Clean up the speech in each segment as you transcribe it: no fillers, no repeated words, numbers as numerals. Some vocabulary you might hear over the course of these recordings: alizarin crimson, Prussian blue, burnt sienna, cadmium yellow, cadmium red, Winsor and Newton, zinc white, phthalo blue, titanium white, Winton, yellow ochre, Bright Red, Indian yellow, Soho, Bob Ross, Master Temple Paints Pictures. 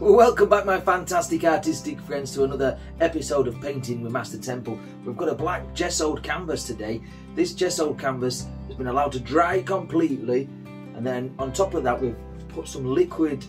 Welcome back, my fantastic artistic friends, to another episode of Painting with Master Temple. We've got a black gessoed canvas today. This gessoed canvas has been allowed to dry completely, and then on top of that we've put some liquid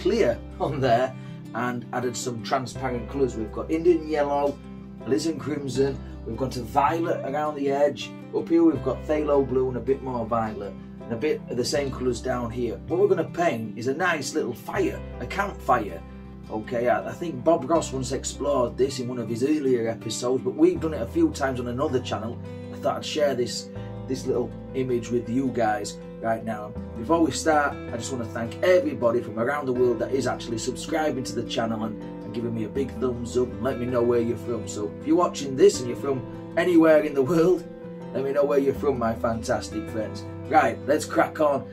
clear on there and added some transparent colours. We've got Indian yellow, alizarin crimson, we've gone to violet around the edge. Up here we've got phthalo blue and a bit more violet, and a bit of the same colours down here. What we're going to paint is a nice little fire, a campfire. Okay, I think Bob Ross once explored this in one of his earlier episodes, but we've done it a few times on another channel. I thought I'd share this little image with you guys right now. Before we start, I just want to thank everybody from around the world that is actually subscribing to the channel and giving me a big thumbs up and let me know where you're from. So if you're watching this and you're from anywhere in the world, let me know where you're from, my fantastic friends. Right, let's crack on.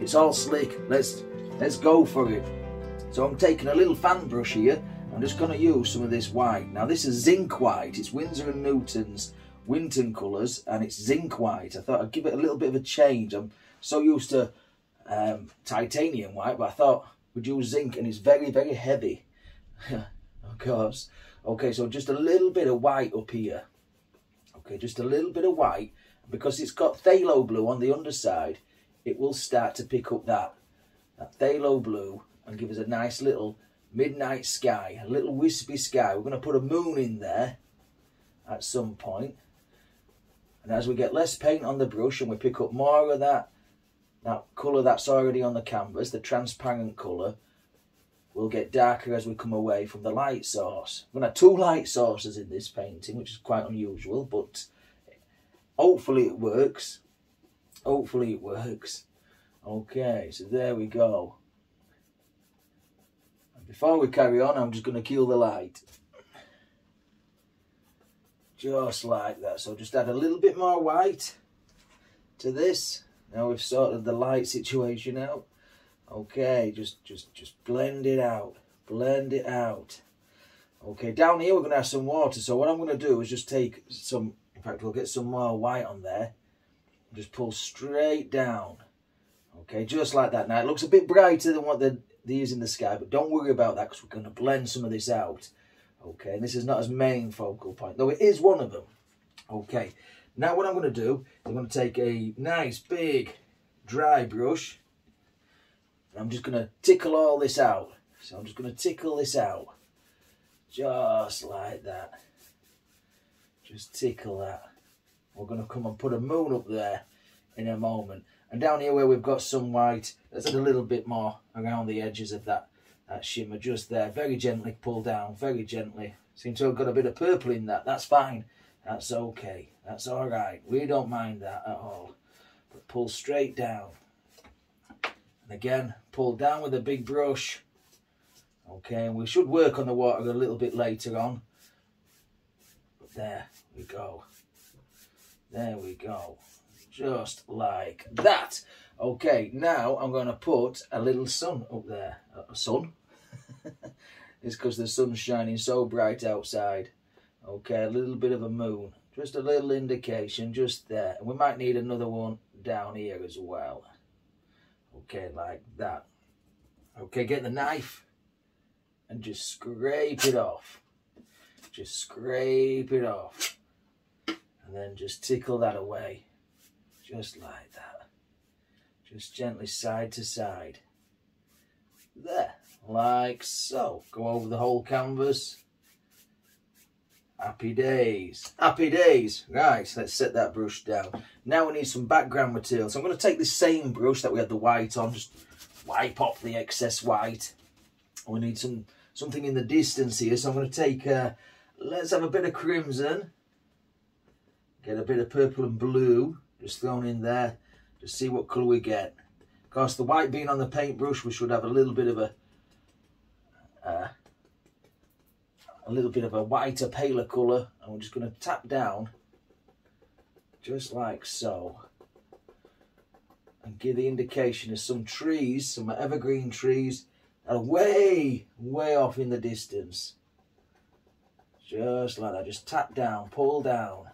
It's all slick. Let's go for it. So I'm taking a little fan brush here. I'm just going to use some of this white. Now this is zinc white. It's Winsor and Newton's Winton colours, and it's zinc white. I thought I'd give it a little bit of a change. I'm so used to titanium white, but I thought we'd use zinc, and it's very, very heavy. Of course. Okay, so just a little bit of white up here. Okay, just a little bit of white. Because it's got phthalo blue on the underside, it will start to pick up that phthalo blue and give us a nice little midnight sky, a little wispy sky. We're going to put a moon in there at some point. And as we get less paint on the brush and we pick up more of that colour that's already on the canvas, the transparent colour, will get darker as we come away from the light source. We're going to have two light sources in this painting, which is quite unusual, but hopefully it works. Hopefully it works. Okay, so there we go. And before we carry on, I'm just going to kill the light. Just like that. So just add a little bit more white to this. Now we've sorted the light situation out. Okay, just blend it out. Blend it out. Okay, down here we're going to have some water. So what I'm going to do is just take some... In fact, we'll get some more white on there. Just pull straight down. Okay, just like that. Now, it looks a bit brighter than what there is in the sky, but don't worry about that because we're going to blend some of this out. Okay, and this is not his main focal point, though it is one of them. Okay, now what I'm going to do is I'm going to take a nice big dry brush. And I'm just going to tickle all this out. So I'm just going to tickle this out. Just like that. Just tickle that. We're going to come and put a moon up there in a moment. And down here where we've got some white, let's add a little bit more around the edges of that shimmer just there. Very gently pull down, very gently. Seems to have got a bit of purple in that. That's fine. That's okay. That's all right. We don't mind that at all. But pull straight down. And again, pull down with a big brush. Okay, and we should work on the water a little bit later on. There we go. There we go. Just like that. Okay, now I'm going to put a little sun up there. A sun? It's because the sun's shining so bright outside. Okay, a little bit of a moon. Just a little indication, just there. And we might need another one down here as well. Okay, like that. Okay, get the knife and just scrape it off. Just scrape it off and then just tickle that away, just like that, just gently side to side, there, like so. Go over the whole canvas. Happy days, happy days. Right, let's set that brush down. Now we need some background material, so I'm going to take the same brush that we had the white on, just wipe off the excess white. We need something in the distance here, so I'm going to take let's have a bit of crimson, get a bit of purple and blue, just thrown in there, just see what colour we get. Of course, the white being on the paintbrush, we should have a little bit of a whiter, paler colour, and we're just going to tap down, just like so, and give the indication of some trees, some evergreen trees, away, way off in the distance. Just like that, just tap down, pull down.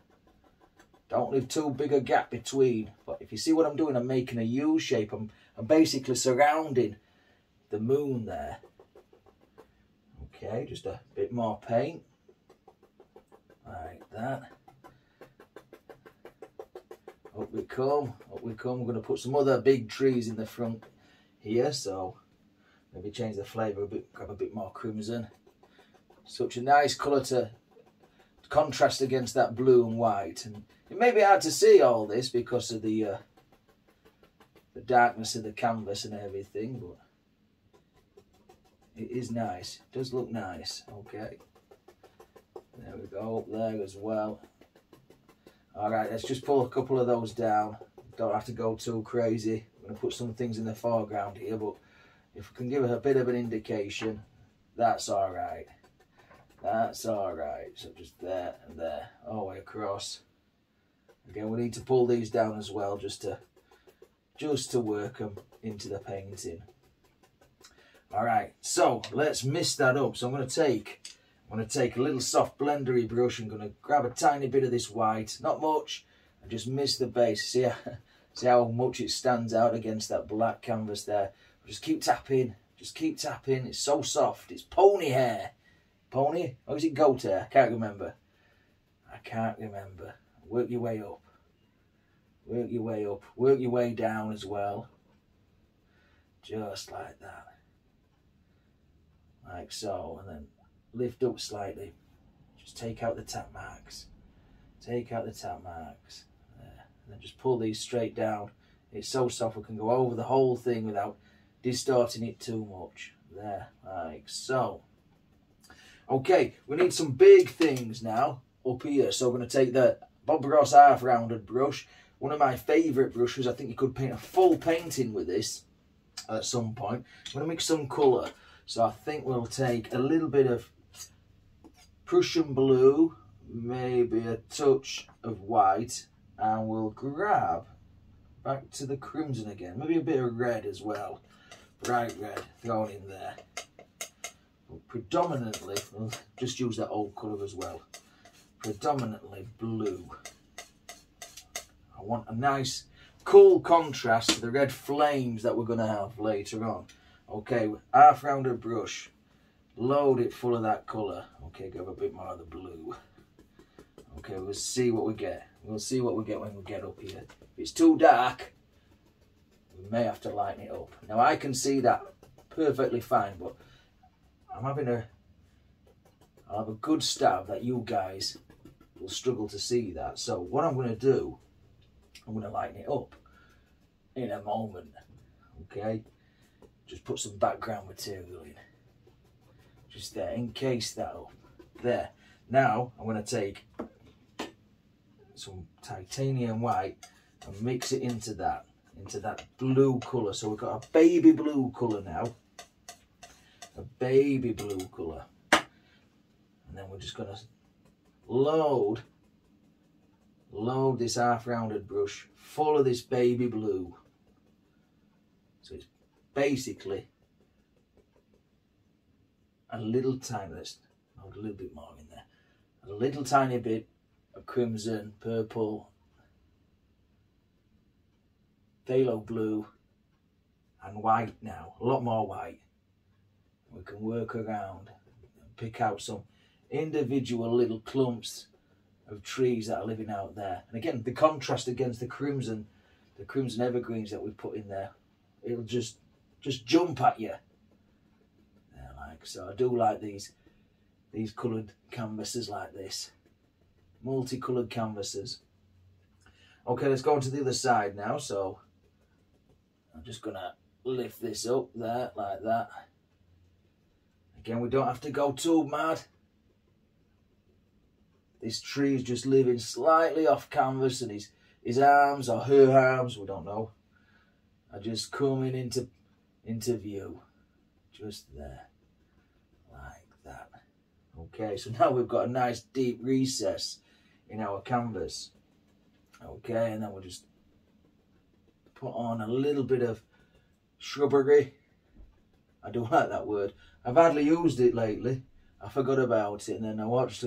Don't leave too big a gap between. But if you see what I'm doing, I'm making a U shape. I'm basically surrounding the moon there. Okay, just a bit more paint like that. Up we come, up we come. We're going to put some other big trees in the front here, so maybe change the flavour a bit, grab a bit more crimson. Such a nice colour to contrast against that blue and white. And it may be hard to see all this because of the darkness of the canvas and everything, but it is nice. It does look nice. Okay, there we go, up there as well. All right, let's just pull a couple of those down. Don't have to go too crazy. I'm going to put some things in the foreground here, but if we can give it a bit of an indication, that's all right. That's all right. So just there and there, all the way across. Again, we need to pull these down as well, just to work them into the painting. All right, so let's mix that up. So I'm going to take a little soft blendery brush. I'm going to grab a tiny bit of this white, not much, and just mist the base. See how much it stands out against that black canvas there. Just keep tapping, just keep tapping. It's so soft. It's pony hair. Pony? Or is it goat hair? I can't remember. I can't remember. Work your way up. Work your way up. Work your way down as well. Just like that. Like so, and then lift up slightly. Just take out the tap marks. Take out the tap marks. There. And then just pull these straight down. It's so soft we can go over the whole thing without distorting it too much. There, like so. Okay, we need some big things now up here. So we're going to take the Bob Ross half rounded brush. One of my favourite brushes. I think you could paint a full painting with this at some point. I'm going to mix some colour. So I think we'll take a little bit of Prussian blue, maybe a touch of white, and we'll grab back to the crimson again. Maybe a bit of red as well. Bright red thrown in there. But predominantly, we'll just use that old colour as well. Predominantly blue. I want a nice, cool contrast to the red flames that we're going to have later on. Okay, half rounded brush, load it full of that colour. Okay, grab a bit more of the blue. Okay, we'll see what we get. We'll see what we get when we get up here. If it's too dark, we may have to lighten it up. Now I can see that perfectly fine, but I'll have a good stab that you guys will struggle to see that. So what I'm going to do, I'm going to lighten it up in a moment. Okay. Just put some background material in. Just there, encase that up. There. Now, I'm going to take some titanium white and mix it into that blue colour. So we've got a baby blue colour now. A baby blue colour. And then we're just going to load this half-rounded brush full of this baby blue. So it's basically a little tiny, let's hold a little bit more in there, a little tiny bit of crimson, purple, phthalo blue and white. Now a lot more white. We can work around and pick out some individual little clumps of trees that are living out there. And again, the contrast against the crimson evergreens that we put in there, it'll just jump at you. Yeah, like so. I do like these coloured canvases like this. Multicoloured canvases. Okay, let's go on to the other side now. So I'm just going to lift this up there like that. Again, we don't have to go too mad. This tree is just living slightly off canvas, and his arms or her arms, we don't know, are just coming into view, just there, like that. Okay, so now we've got a nice deep recess in our canvas. Okay, and then we'll just put on a little bit of shrubbery. I do like that word. I've hardly used it lately. I forgot about it, and then I watched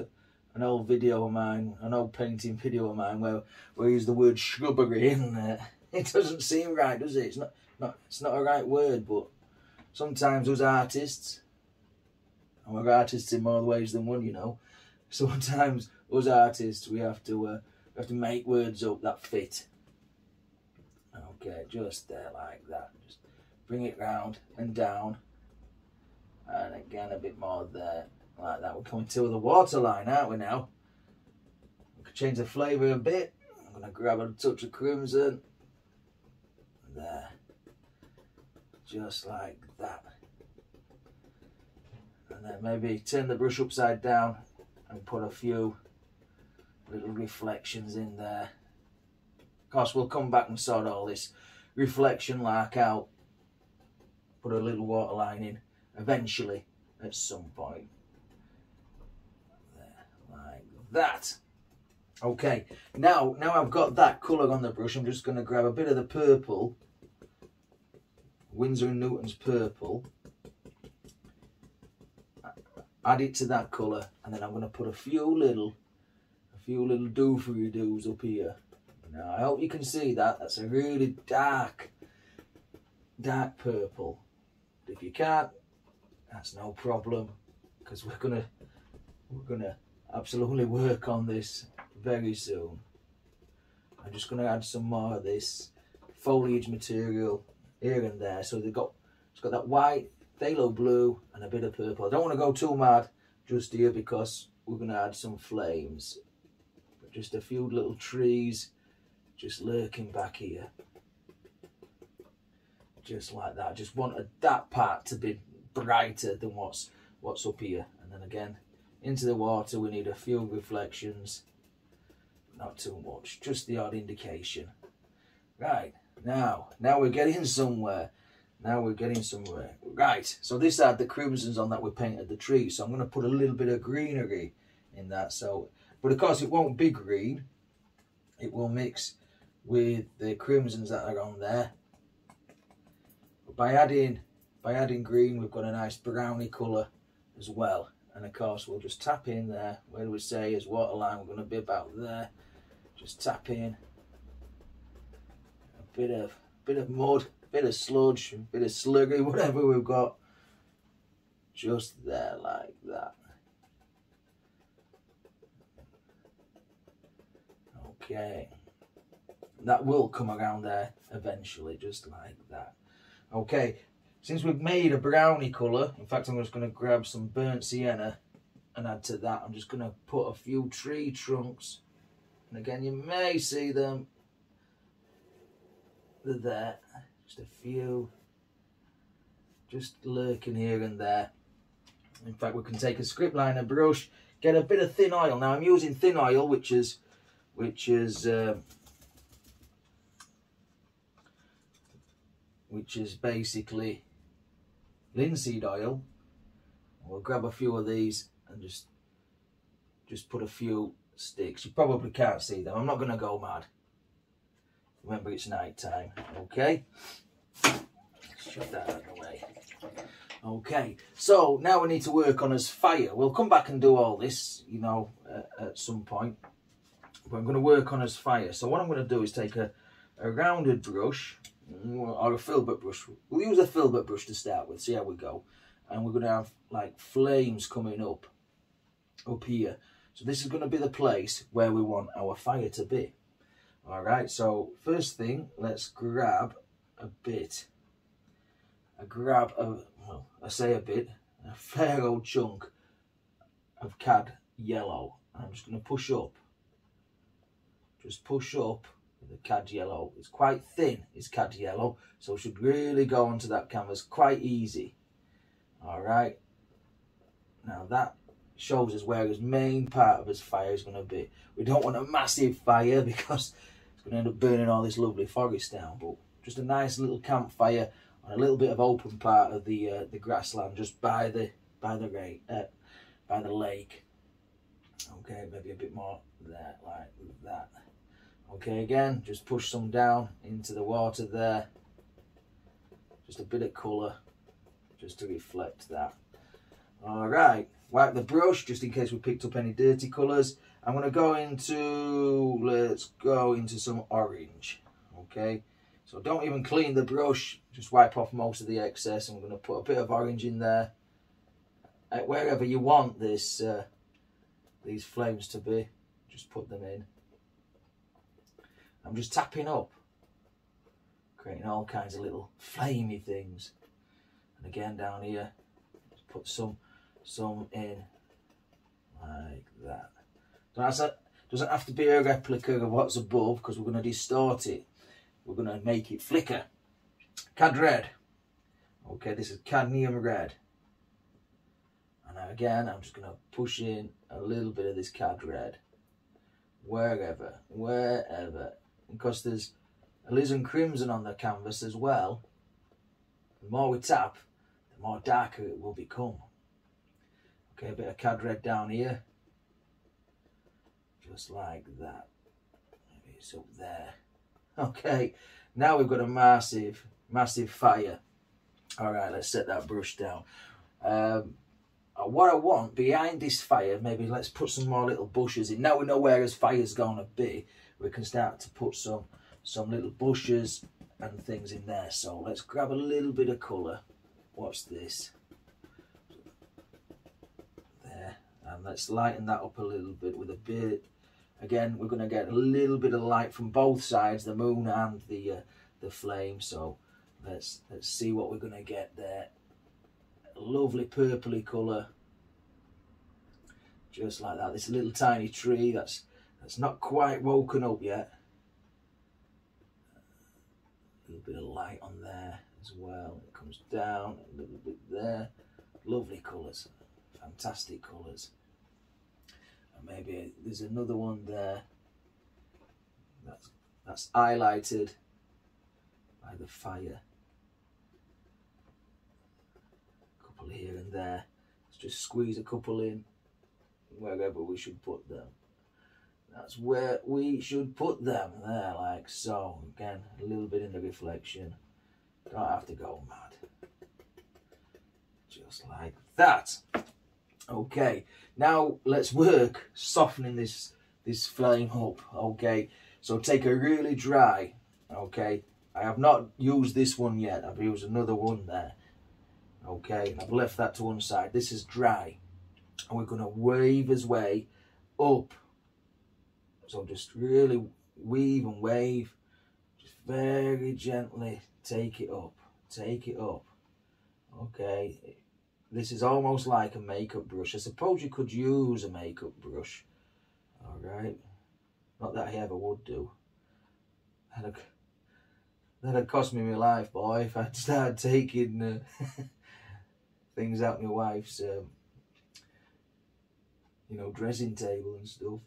an old video of mine, an old painting video of mine, where I used the word shrubbery in there. It doesn't seem right, does it? It's not a right word, but Sometimes us artists, and we're artists in more ways than one, you know, sometimes us artists, we have to make words up that fit. Okay, just there like that. Just bring it round and down. And again, a bit more there, like that. We're coming to the waterline, aren't we now? We could change the flavour a bit. I'm going to grab a touch of crimson. There. Just like that. And then maybe turn the brush upside down and put a few little reflections in there. Of course, we'll come back and sort all this reflection lark out. Put a little waterline in eventually at some point. There, like that. Okay, now I've got that colour on the brush, I'm just going to grab a bit of the purple, Winsor and Newton's purple, add it to that colour, and then I'm going to put a few little doofaroo-doos up here. Now, I hope you can see that. That's a really dark purple. But if you can't, that's no problem, because we're gonna absolutely work on this very soon. I'm just gonna add some more of this foliage material here and there, so it's got that white, phthalo blue, and a bit of purple. I don't want to go too mad just here because we're gonna add some flames, but just a few little trees. Just lurking back here, just like that. I just wanted that part to be brighter than what's up here. And then again, into the water, we need a few reflections, not too much, just the odd indication. Right, now we're getting somewhere. Right, so this had the crimsons on that we painted the tree, so I'm going to put a little bit of greenery in that. So, but of course it won't be green. It will mix with the crimsons that are on there. But by adding green, we've got a nice browny colour as well. And of course, we'll just tap in there. Where do we say is waterline? We're going to be about there. Just tap in a bit of mud, a bit of sludge, a bit of slurry, whatever we've got. Just there, like that. Okay, that will come around there eventually, just like that. Okay, since we've made a browny colour, in fact, I'm just going to grab some burnt sienna and add to that. I'm just going to put a few tree trunks, and again, you may see them. They're there, just a few, just lurking here and there. In fact, we can take a script liner brush, get a bit of thin oil. Now, I'm using thin oil, which is basically linseed oil. We'll grab a few of these and just put a few sticks. You probably can't see them. I'm not going to go mad. Remember, it's night time. Okay. Shut that out of the way. Okay, so now we need to work on his fire. We'll come back and do all this, you know, at some point. But I'm going to work on his fire. So what I'm going to do is take a rounded brush or a filbert brush. We'll use a filbert brush to start with, see how we go. And we're going to have like flames coming up here. So this is going to be the place where we want our fire to be. All right, so first thing, let's grab a bit. Well, I say a bit, a fair old chunk of cad yellow. I'm just going to push up. Just push up with the cad yellow. It's quite thin, it's cad yellow, so it should really go onto that canvas quite easy. All right, now that shows us where his main part of his fire is going to be. We don't want a massive fire because it's going to end up burning all this lovely forest down, but just a nice little campfire on a little bit of open part of the grassland, just by the lake. Okay, maybe a bit more there, like that. Okay, again, just push some down into the water there. Just a bit of colour, just to reflect that. All right, wipe the brush, just in case we picked up any dirty colours. I'm going to go into, let's go into some orange. Okay, So don't even clean the brush, just wipe off most of the excess. I'm going to put a bit of orange in there, wherever you want this these flames to be, just put them in. I'm just tapping up, creating all kinds of little flamey things. And again down here, just put some in like that. So that's a, doesn't have to be a replica of what's above, because we're going to distort it. We're going to make it flicker. Cad red. Okay, this is cadmium red. And again, I'm just going to push in a little bit of this cad red. Wherever. Because there's alizarin crimson on the canvas as well. The more we tap, the more darker it will become. Okay, a bit of cad red down here. Just like that. Maybe it's up there. Okay, now we've got a massive fire. All right, let's set that brush down. What I want behind this fire, maybe let's put some more little bushes in. Now we know where his fire's gonna be, we can start to put some little bushes and things in there. So let's grab a little bit of colour. What's this? There, and let's lighten that up a little bit with a bit. Again, we're going to get a little bit of light from both sides, the moon and the flame. So let's see what we're going to get there. A lovely purpley colour, just like that. This little tiny tree that's not quite woken up yet. A little bit of light on there as well. It comes down a little bit there. Lovely colours, fantastic colours. Maybe there's another one there that's highlighted by the fire. A couple here and there. Let's just squeeze a couple in wherever we should put them. That's where we should put them, there, like so. Again, a little bit in the reflection. Don't have to go mad. Just like that. Okay, now let's work softening this flame up. Okay, so take a really dry, okay, I have not used this one yet, I've used another one there. Okay, and I've left that to one side. This is dry, and we're going to weave his way up. So just really weave and wave, just very gently take it up. Okay, this is almost like a makeup brush. I suppose you could use a makeup brush. All right. Not that I ever would do. That'd cost me my life, boy, if I'd started taking things out my wife's, you know, dressing table and stuff.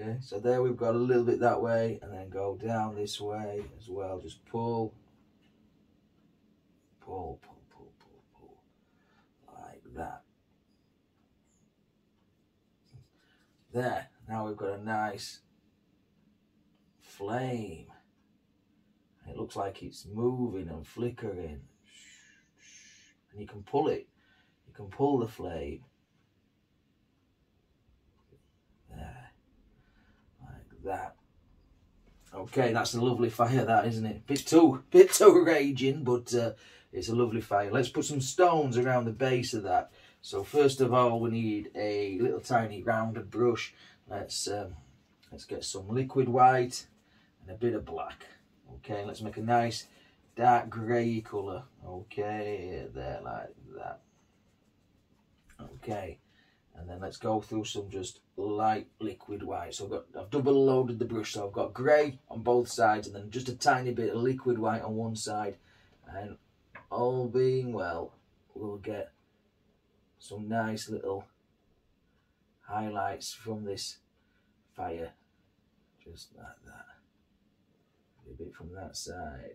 Okay. So there we've got a little bit that way, and then go down this way as well. Just pull. That there, now we've got a nice flame. It looks like it's moving and flickering, and you can pull it, you can pull the flame there, like that. Okay, that's a lovely fire, that, isn't it? Bit too raging, but it's a lovely fire. Let's put some stones around the base of that. So first of all, we need a little tiny rounded brush. Let's get some liquid white and a bit of black. Okay, let's make a nice dark grey colour. Okay, there, like that. Okay, and then let's go through some just light liquid white. So I've double loaded the brush, so I've got grey on both sides, and then just a tiny bit of liquid white on one side, and all being well, we'll get some nice little highlights from this fire, just like that. A bit from that side,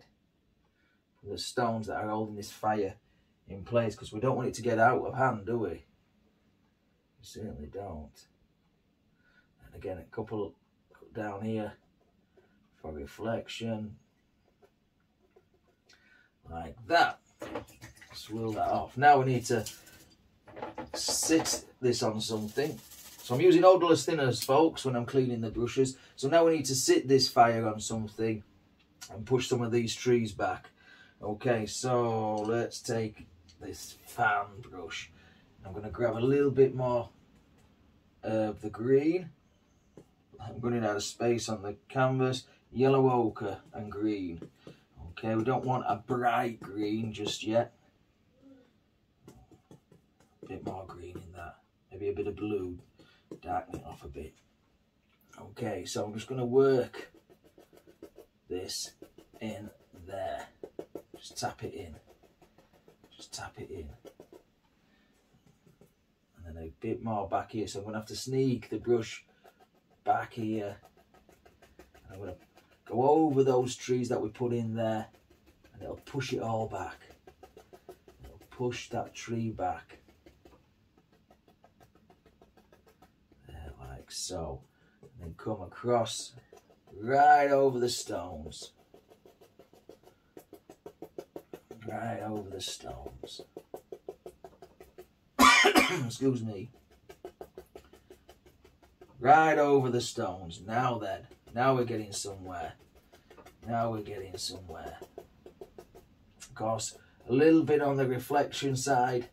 from the stones that are holding this fire in place, because we don't want it to get out of hand, do we? We certainly don't. And again, a couple down here for reflection, like that. Swirl that off. Now we need to sit this on something. So I'm using odorless thinners, folks, when I'm cleaning the brushes. So now we need to sit this fire on something and push some of these trees back. Okay, so let's take this fan brush. I'm going to grab a little bit more of the green. I'm running out of space on the canvas. Yellow ochre and green. Okay, we don't want a bright green just yet. A bit more green in that. Maybe a bit of blue. Darken it off a bit. Okay, so I'm just going to work this in there. Just tap it in. Just tap it in. And then a bit more back here. So I'm going to have to sneak the brush back here. And I'm going to go over those trees that we put in there. And it'll push it all back. It'll push that tree back. There, like so. And then come across right over the stones. Right over the stones. Excuse me. Right over the stones. Now then. Now we're getting somewhere. Now we're getting somewhere. Of course, a little bit on the reflection side.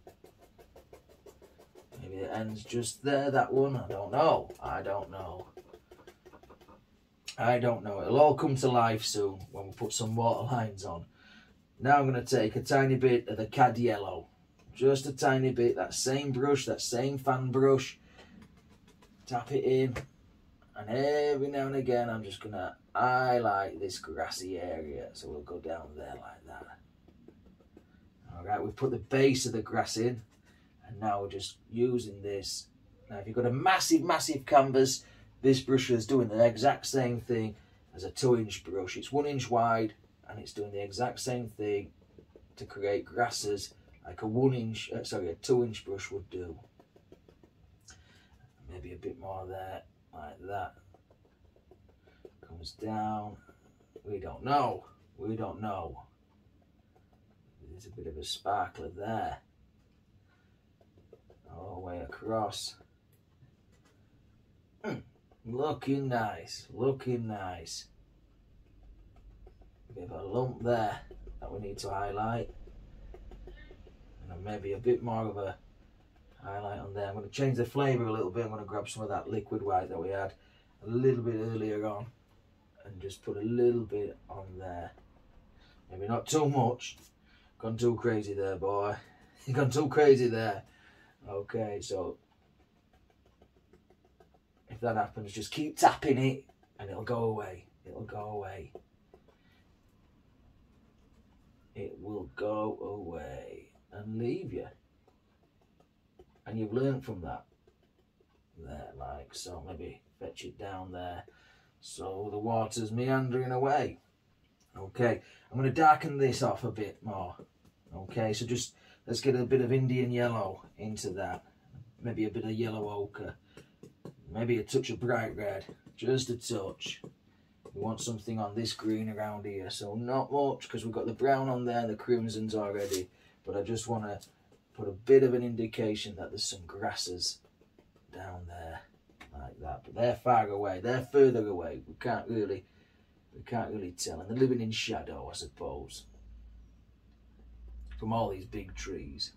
Maybe it ends just there, that one. I don't know. I don't know. I don't know. It'll all come to life soon when we put some water lines on. Now I'm going to take a tiny bit of the cad yellow. Just a tiny bit. That same brush, that same fan brush. Tap it in. And every now and again, I'm just going to highlight this grassy area. So we'll go down there like that. Alright, we've put the base of the grass in. And now we're just using this. Now if you've got a massive, massive canvas, this brush is doing the exact same thing as a 2-inch brush. It's 1 inch wide and it's doing the exact same thing to create grasses like a 2-inch brush would do. Maybe a bit more there. Like that comes down. We don't know. We don't know. There's a bit of a sparkler there. All the way across. Looking nice. Looking nice. A bit of a lump there that we need to highlight, and maybe a bit more of a highlight on there. I'm going to change the flavour a little bit. I'm going to grab some of that liquid white that we had a little bit earlier on and just put a little bit on there. Maybe not too much. Gone too crazy there, boy. You've gone too crazy there. Okay, so if that happens, just keep tapping it and it'll go away. It'll go away. It will go away and leave you. And you've learned from that. There, like so. Maybe fetch it down there. So the water's meandering away. Okay, I'm going to darken this off a bit more. Okay, so just let's get a bit of Indian yellow into that. Maybe a bit of yellow ochre. Maybe a touch of bright red. Just a touch. We want something on this green around here. So not much because we've got the brown on there and the crimson's already. But I just want to put a bit of an indication that there's some grasses down there like that, but they're far away, they're further away, we can't really tell, and they're living in shadow, I suppose, from all these big trees.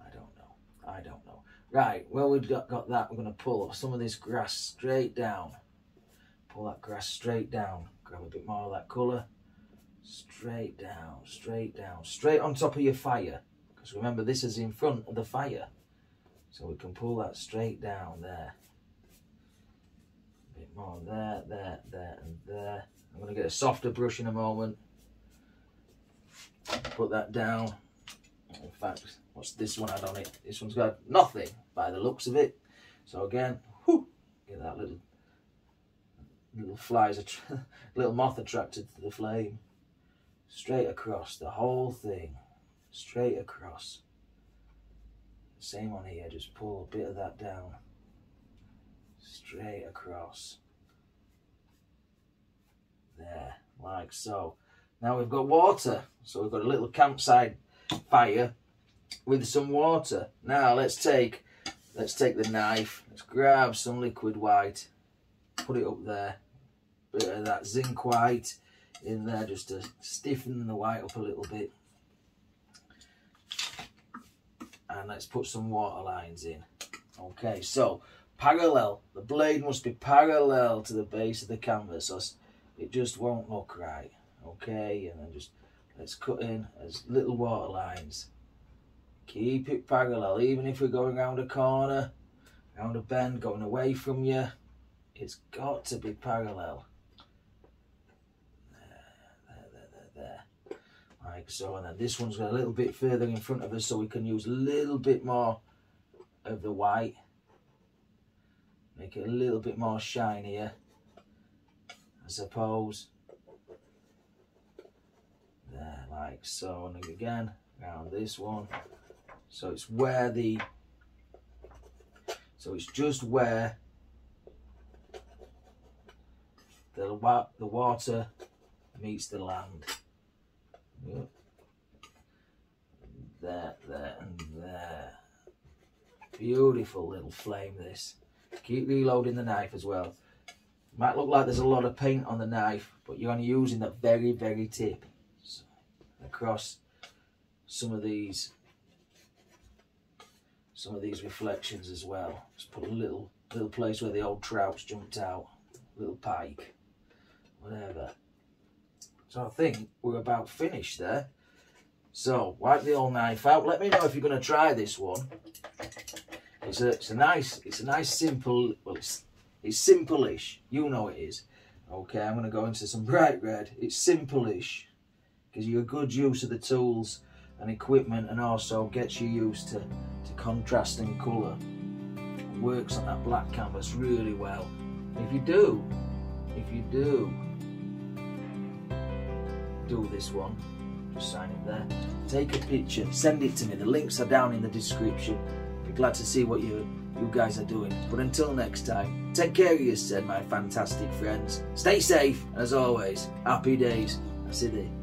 I don't know, I don't know. Right, well, we've got that. We're going to pull up some of this grass straight down, pull that grass straight down, grab a bit more of that colour, straight down, straight down, straight on top of your fire. Because remember, this is in front of the fire. So we can pull that straight down there. A bit more there, there, there, and there. I'm going to get a softer brush in a moment. Put that down. In fact, what's this one had on it? This one's got nothing by the looks of it. So again, whoo, get that little flies, little moth attracted to the flame. Straight across the whole thing. Straight across. Same on here, just pull a bit of that down. Straight across. There, like so. Now we've got water. So we've got a little campsite fire with some water. Now let's take the knife. Let's grab some liquid white. Put it up there. Bit of that zinc white in there just to stiffen the white up a little bit. And let's put some water lines in. Okay, so parallel, the blade must be parallel to the base of the canvas, so it just won't look right. Okay, and then just let's cut in as little water lines. Keep it parallel, even if we're going around a corner, around a bend, going away from you, it's got to be parallel. There. Like so, and then this one's a little bit further in front of us, so we can use a little bit more of the white. Make it a little bit more shinier, I suppose. There, like so, and again, around this one. So it's where the, so it's just where the water meets the land. Yep. There, there, and there. Beautiful little flame, this. Keep reloading the knife as well. Might look like there's a lot of paint on the knife, but you're only using the very, very tip. So across some of these reflections as well. Just put a little place where the old trouts jumped out, little pike, whatever. So I think we're about finished there. So wipe the old knife out. Let me know if you're going to try this one. It's a nice simple, well, it's simple-ish. You know it is. Okay, I'm going to go into some bright red. It's simple-ish because you're a good use of the tools and equipment, and also gets you used to contrast and colour. Works on that black canvas really well. If you do this one, just sign it there, take a picture, send it to me. The links are down in the description. I'd be glad to see what you guys are doing. But until next time, take care of yourselves, my fantastic friends. Stay safe, as always. Happy days. That's it.